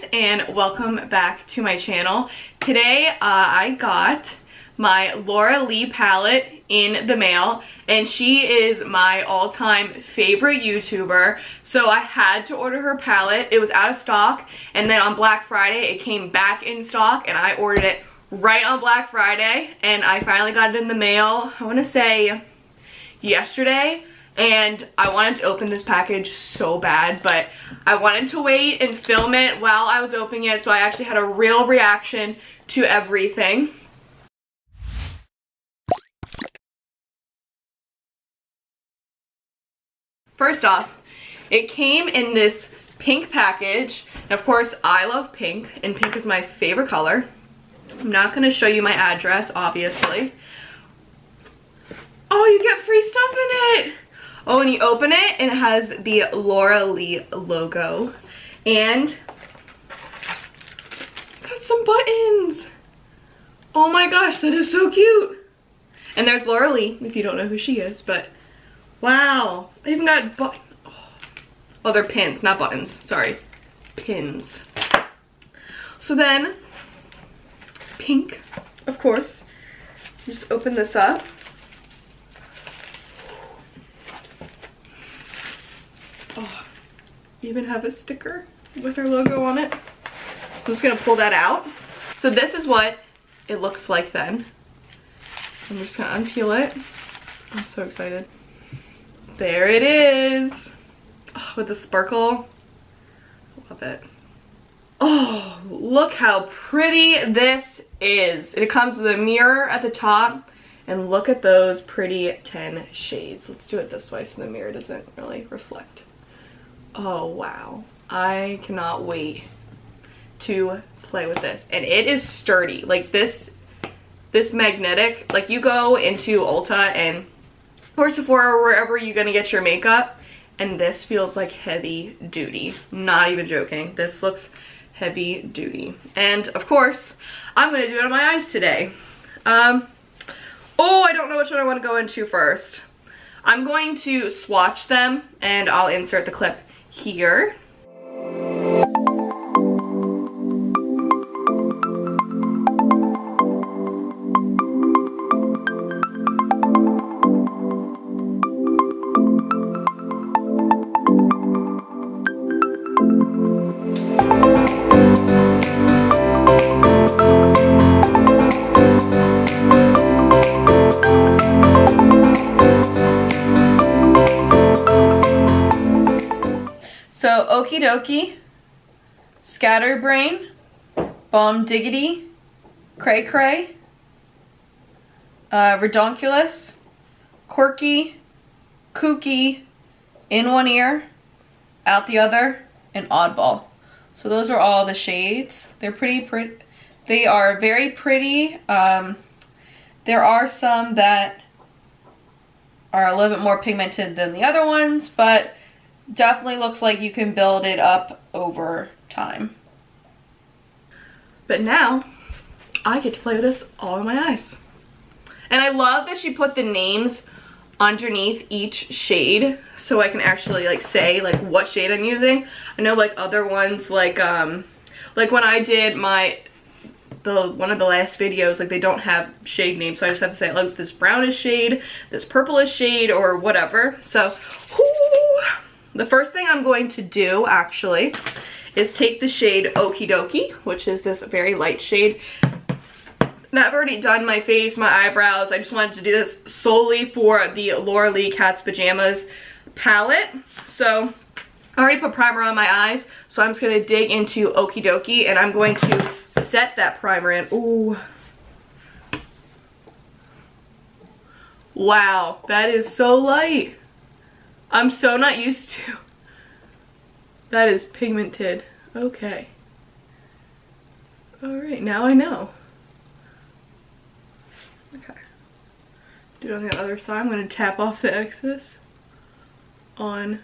guys, and welcome back to my channel. Today I got my Laura Lee palette in the mail, and she is my all-time favorite YouTuber, so I had to order her palette. It was out of stock, and then on Black Friday it came back in stock, and I ordered it right on Black Friday, and I finally got it in the mail, I want to say yesterday. And I wanted to open this package so bad, but I wanted to wait and film it while I was opening it, so I actually had a real reaction to everything. First off, it came in this pink package, and of course I love pink, and pink is my favorite color. I'm not going to show you my address, obviously. Oh, you get free stuff in it! Oh, and you open it, and it has the Laura Lee logo. And got some buttons. Oh my gosh, that is so cute. And there's Laura Lee, if you don't know who she is, but wow. I even got buttons. Oh, they're pins, not buttons. Sorry. Pins. So then, pink, of course. You just open this up. Oh, even have a sticker with her logo on it. I'm just gonna pull that out. So this is what it looks like then. I'm just gonna unpeel it. I'm so excited. There it is. Oh, with the sparkle. I love it. Oh, look how pretty this is. It comes with a mirror at the top. And look at those pretty 10 shades. Let's do it this way so the mirror doesn't really reflect. Oh wow, I cannot wait to play with this. And it is sturdy, like this magnetic, like you go into Ulta and or Sephora or wherever you're gonna get your makeup, and this feels like heavy duty. Not even joking, this looks heavy duty. And of course, I'm gonna do it on my eyes today. Oh, I don't know which one I wanna go into first. I'm going to swatch them and I'll insert the clip here. So Okie Dokie, Scatterbrain, Bomb Diggity, Cray Cray, Redonkulous, Quirky, Kooky, In One Ear, Out the Other, and Oddball. So those are all the shades. They're they are very pretty. There are some that are a little bit more pigmented than the other ones, but definitely looks like you can build it up over time. But now I get to play with this all in my eyes. And I love that she put the names underneath each shade so I can actually like say like what shade I'm using. I know like other ones like when I did one of the last videos, like they don't have shade names, so I just have to say like this brownish shade, this purplish shade, or whatever. So the first thing I'm going to do, actually, is take the shade Okie Dokie, which is this very light shade. Now, I've already done my face, my eyebrows. I just wanted to do this solely for the Laura Lee Cat's Pajamas palette. So, I already put primer on my eyes, so I'm just going to dig into Okie Dokie, and I'm going to set that primer in. Ooh. Wow, that is so light. I'm so not used to. That is pigmented. Okay. Alright, now I know. Okay. Do it on the other side. I'm going to tap off the excess on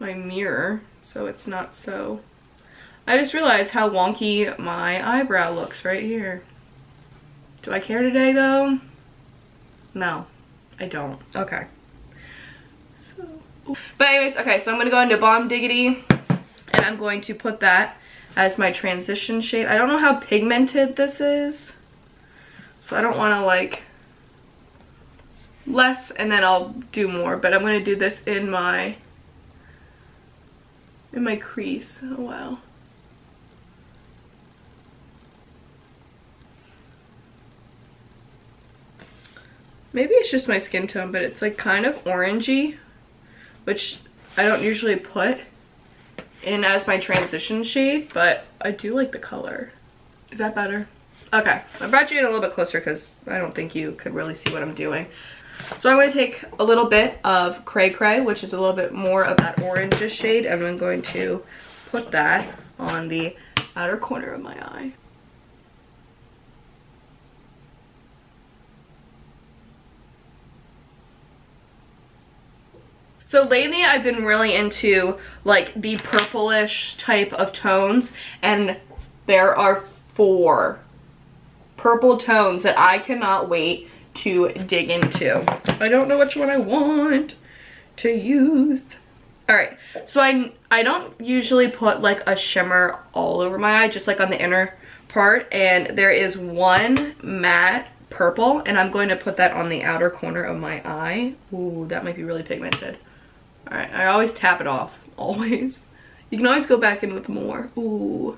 my mirror so it's not so. I just realized how wonky my eyebrow looks right here. Do I care today though? No, I don't. Okay. But anyways, okay, so I'm going to go into Bomb Diggity, and I'm going to put that as my transition shade. I don't know how pigmented this is, so I don't want to like less and then I'll do more, but I'm going to do this in my crease. Oh wow. Maybe it's just my skin tone, but it's like kind of orangey, which I don't usually put in as my transition shade, but I do like the color. Is that better? Okay, I brought you in a little bit closer because I don't think you could really see what I'm doing. So I'm going to take a little bit of Cray Cray, which is a little bit more of that orangish shade, and I'm going to put that on the outer corner of my eye. So lately I've been really into like the purplish type of tones, and there are 4 purple tones that I cannot wait to dig into. I don't know which one I want to use. All right, so I don't usually put like a shimmer all over my eye, just like on the inner part, and there is one matte purple, and I'm going to put that on the outer corner of my eye. Ooh, that might be really pigmented. All right, I always tap it off, always. You can always go back in with more. Ooh.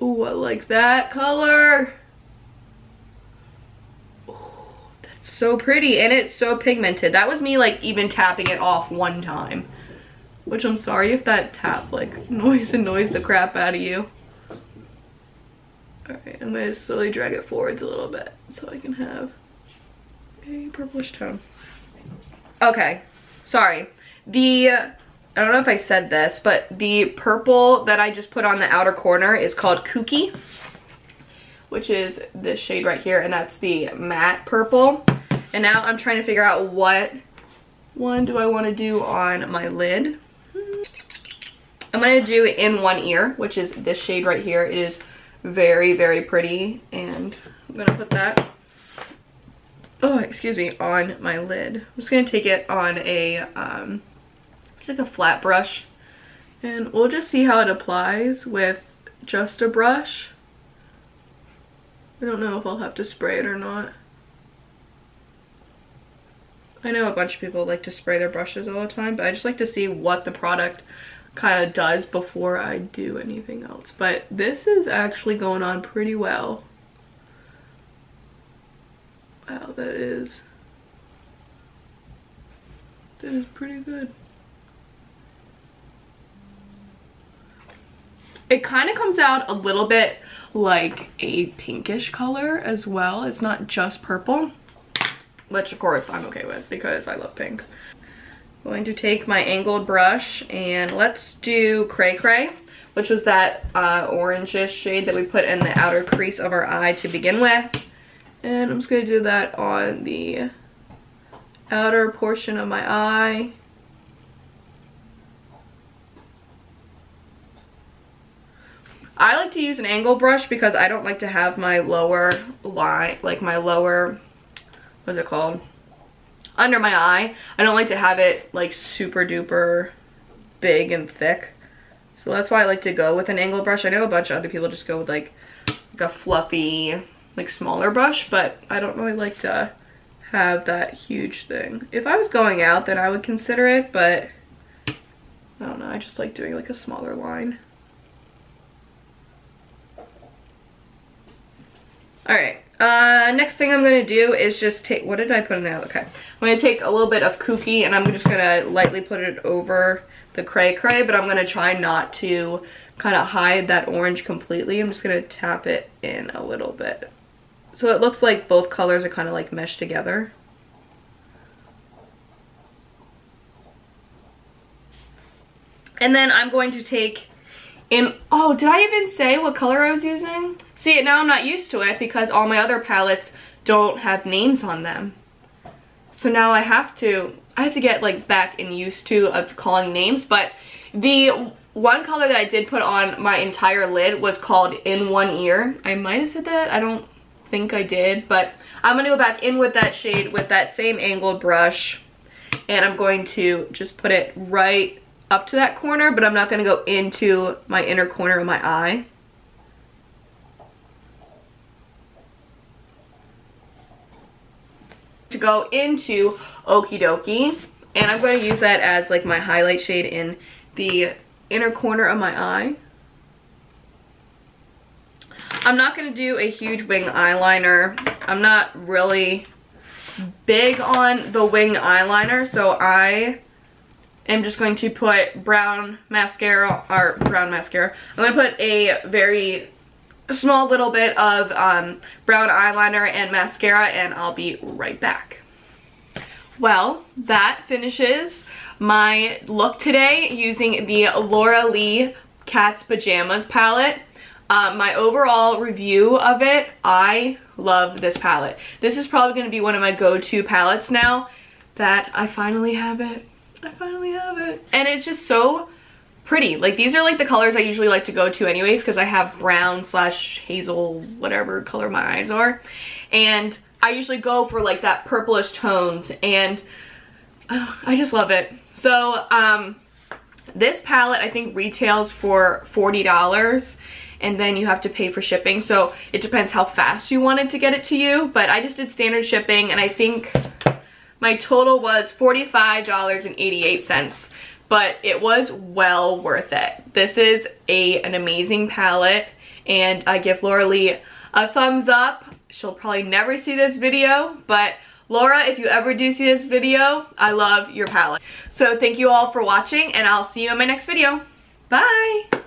Ooh, I like that color. Ooh, that's so pretty, and it's so pigmented. That was me, like, even tapping it off one time. Which I'm sorry if that tap, like, annoys the crap out of you. Alright, I'm going to slowly drag it forwards a little bit so I can have a purplish tone. Okay. Sorry, I don't know if I said this, but the purple that I just put on the outer corner is called Kooky, which is this shade right here, and that's the matte purple. And now I'm trying to figure out what one do I want to do on my lid. I'm going to do In One Ear, which is this shade right here. It is very, very pretty, and I'm going to put that on my lid. I'm just going to take it on a, just like a flat brush, and we'll just see how it applies with just a brush. I don't know if I'll have to spray it or not. I know a bunch of people like to spray their brushes all the time, but I just like to see what the product kind of does before I do anything else. But this is actually going on pretty well. Wow, that is pretty good. It kind of comes out a little bit like a pinkish color as well. It's not just purple, which of course I'm okay with because I love pink. I'm going to take my angled brush and let's do Cray Cray, which was that orangish shade that we put in the outer crease of our eye to begin with. And I'm just going to do that on the outer portion of my eye. I like to use an angle brush because I don't like to have my lower line, like my lower, what's it called? Under my eye. I don't like to have it like super duper big and thick. So that's why I like to go with an angle brush. I know a bunch of other people just go with like a fluffy, like smaller brush, but I don't really like to have that huge thing. If I was going out, then I would consider it, but I don't know, I just like doing like a smaller line. All right, next thing I'm gonna do is just take, what did I put in there? Okay, I'm gonna take a little bit of Kooky and I'm just gonna lightly put it over the Cray Cray, but I'm gonna try not to kind of hide that orange completely. I'm just gonna tap it in a little bit. So it looks like both colors are kind of like meshed together. And then I'm going to take in, oh, did I even say what color I was using? See, now I'm not used to it because all my other palettes don't have names on them. So now I have to get like back and used to of calling names, but the one color that I did put on my entire lid was called In One Ear. I might have said that, I don't think I did, but I'm gonna go back in with that shade with that same angled brush, and I'm going to just put it right up to that corner, but I'm not going to go into my inner corner of my eye. To go into Okie Dokie, and I'm going to use that as like my highlight shade in the inner corner of my eye. I'm not going to do a huge wing eyeliner. I'm not really big on the wing eyeliner, so I am just going to put brown mascara. I'm going to put a very small little bit of brown eyeliner and mascara, and I'll be right back. Well, that finishes my look today using the Laura Lee Cat's Pajamas palette. My overall review of it, I love this palette. This is probably going to be one of my go-to palettes now that I finally have it. I finally have it. And it's just so pretty. Like, these are like the colors I usually like to go to anyways, because I have brown slash hazel, whatever color my eyes are. And I usually go for like that purplish tones, and I just love it. So this palette I think retails for $40. And then you have to pay for shipping, so it depends how fast you wanted to get it to you, but I just did standard shipping, and I think my total was $45.88, but it was well worth it. This is an amazing palette, and I give Laura Lee a thumbs up. She'll probably never see this video, but Laura, if you ever do see this video, I love your palette. So thank you all for watching, and I'll see you in my next video. Bye!